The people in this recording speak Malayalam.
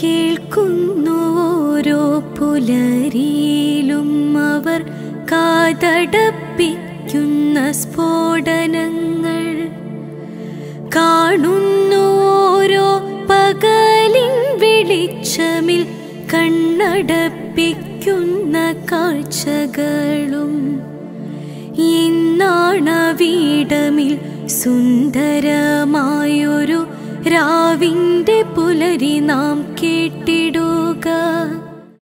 കേൾക്കുന്നോരോ പുലരിയിലും അവർ കാതടപ്പിക്കുന്ന സ്ഫോടനങ്ങൾ കാണുന്നോരോ പകലിൻ വെളിച്ചമിൽ കണ്ണടപ്പിക്കുന്ന കാഴ്ചകളും ഇന്നാണവിടമിൽ സുന്ദരമായൊരു രാവിൻ്റെ പുലരി നാം കേട്ടിടുക.